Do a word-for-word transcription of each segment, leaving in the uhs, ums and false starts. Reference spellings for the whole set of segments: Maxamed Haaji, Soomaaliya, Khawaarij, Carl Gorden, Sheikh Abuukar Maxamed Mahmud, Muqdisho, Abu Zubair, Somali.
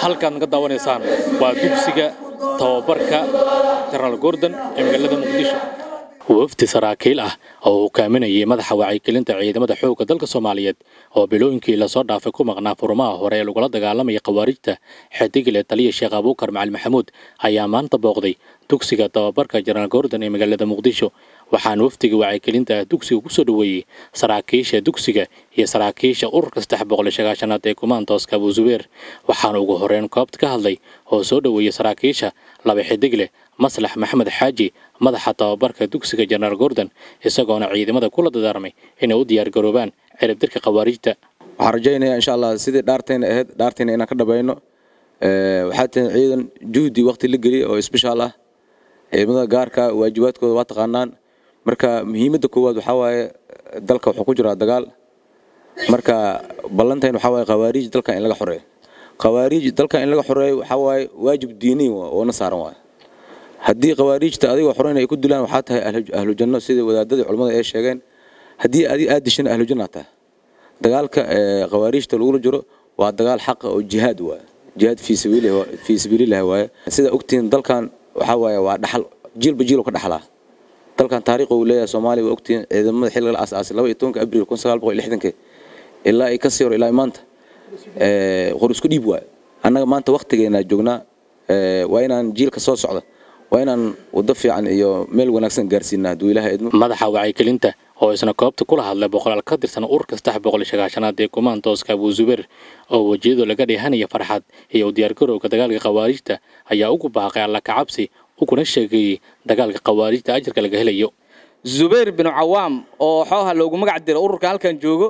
halkaan ka daawanaysaan waa dugsiga tababarka Carl Gorden ee magaalada Muqdisho. Wafdi saraakiil ah oo hogaaminayay madaxa wacyigelinta ciidamada xoogga dalka Soomaaliyeed oo bilooyinkii la soo dhaafay ku maqnaa furmaha hore ee lagula dagaalamay Khawaarigta, xaddigle taliye Sheikh Abuukar Maxamed Mahmud ayaa maanta booqday dugsiga tababarka Carl Gorden ee magaalada Muqdisho. waxaan wafdiga wacyigelinta dugsiga ku soo dhaweeyay saraakiisha dugsiga iyo saraakiisha ururka saddex boqol iyo sagaashan ee kumaantooska Abu Zubair. waxaan ugu horeen koobta ka hadlay oo soo dhaweeyay saraakiisha laba xidigle maslax Maxamed Haaji madaxa tababarka dugsiga Carl Gorden isagoona ciidamada kula dadaarmay inay u diyaar garoobaan cirib dirka Khawaarigta. waxaan rajaynayaa insha Allah sidii dhaarteen ahayd dhaarteen inaan ka dhabayno ee waxa taan ciidan juhdi waqti la galiyo oo special ah ciidamada gaarka waajibaadkooda waa taqaanaan. marka muhiimadda koowaad waxa waaye dalka waxa ku jira dagaal. marka ballantayn waxa waaye Khawaarij dalka in laga xoreeyo. Khawaarij dalka in laga xoreeyo waxa waaye waajib diini oo na saaran waaye. haddii Khawaarijta adiga xoreyn ay ku dilaan waxa tahay ahlu janno sida wadaadada culimada ay sheegeen. haddii aad dishin ahlu jannata dagaalka Khawaarijta lagu jiro waa dagaal xaq oo jihaad waaye. jihaad fi sabiilihi fi sabiilihi waaye. sida ogtiin dalkan waxa waaye waa dhaxal jiilba jiil ka dhaxalaa. dalkan taariiqo uu leeyahay Soomaaliya oo ogtiin ciidamada xilliga aas-aasi laba iyo toban abriil lix boqol iyo lixdan ilaa ay ka sii hor ilaa maanta ee qor isku dhiib waa annaga maanta waqtigeena joognaa ee waa inaan jiilka soo socdo waa inaan wada fiican iyo meel wanaagsan gaarsiinaa duu Ilaahay idmo. madaxa wacyigelinta oo isna koobta kula hadlay boqolaal ka dirsan ururka saddex boqol iyo sagaashan ee kumaantooska Abu Zubair oo wajiyada laga dhihanaya farxad iyo diyaar garowga dagaalka Khawaarigta ayaa ugu baaqay alla ka cabsi وكنا شقي دجال قوارير تاجر كلا جهله يو. زبير بن عوام أو حاها لو جمع عدل أورك هل كان جوجو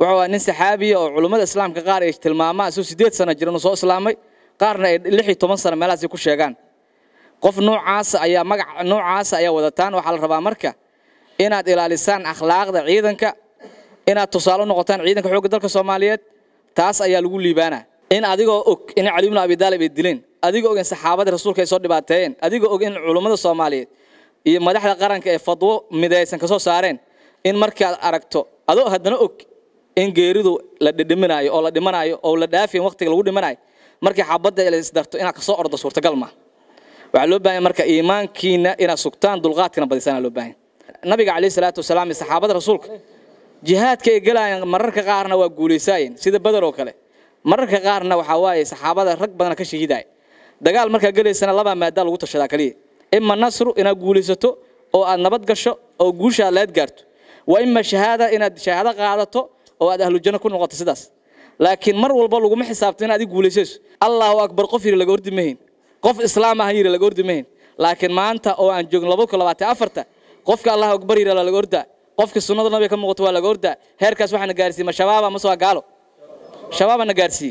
وعوان سحابي أو علماء الإسلام كقارئ تلمامة سوسيديت سنة جرنا صوص إسلامي قارنا اللحية تمنصر ملاذ يكون شجعان قف نوع عاص أي مع نوع عاص أي ودتان وحال ربع مركة إنها إلى لسان أخلاق عيدا ك إنها تصالون نقطان عيدا كحقوق دلك الصوماليات تاس أي لقول لبنان إن أديقو أك إن علمنا بدال بالدلين أديقو أن صحابة الرسول كيسود بعتين أديقو أن علماء الصوماليات يمدح القرن كفضو مدايسن كسو سارين إن مركز أركتو أدو هدنا أك إن جيردو لدمناي أو لدمناي أو لدافي وقت الوجود مناي مركز حبض إلى استدرتو إن كسو أرض صورة قلمة وعلوبين مركز إيمان كينا إن سكتان دلغاتنا بديسان علوبين النبي عليه الصلاة والسلام صحابة الرسول جهاد كي جلا مركز قارنا وجوليسين سيد بدر وكله marka qaarna waxa waaye saxaabada rag badan ka shigiday dagaal marka galeysana laba maada lagu tashada kaliye imma nasru ina guulaysato oo aad nabad gasho oo guusha laad gaarto wa imma shahada ina shahada qaadato oo aad ahlu janna ku noqoto sidaas laakiin mar walba lagu ma xisaabtin aad guulaysato Allahu akbar qof yiri laga ordimeen qof islaam ah yiri laga ordimeen laakiin maanta oo aan joogno laba iyo labaatan afarta qofka Allahu akbar yiri laga orda qofka sunnada nabiga ka muuqato waa laga orda heerkaas waxaan gaarsiin ma shabaab ma soo gaalo شباب أنا جالسي